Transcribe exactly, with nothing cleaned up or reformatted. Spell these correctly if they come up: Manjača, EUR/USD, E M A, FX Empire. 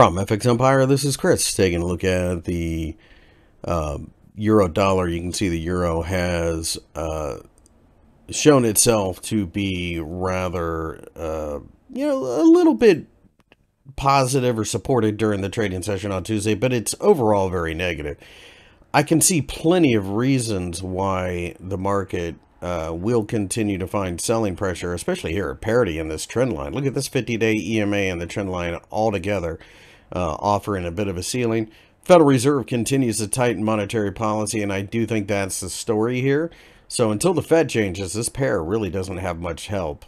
From F X Empire, this is Chris taking a look at the uh, euro dollar. You can see the euro has uh, shown itself to be rather, uh, you know, a little bit positive or supported during the trading session on Tuesday, but it's overall very negative. I can see plenty of reasons why the market uh, will continue to find selling pressure, especially here at parity in this trend line. Look at this fifty-day E M A and the trend line all together, uh, offering a bit of a ceiling. Federal Reserve continues to tighten monetary policy, and I do think that's the story here. So until the Fed changes, this pair really doesn't have much help.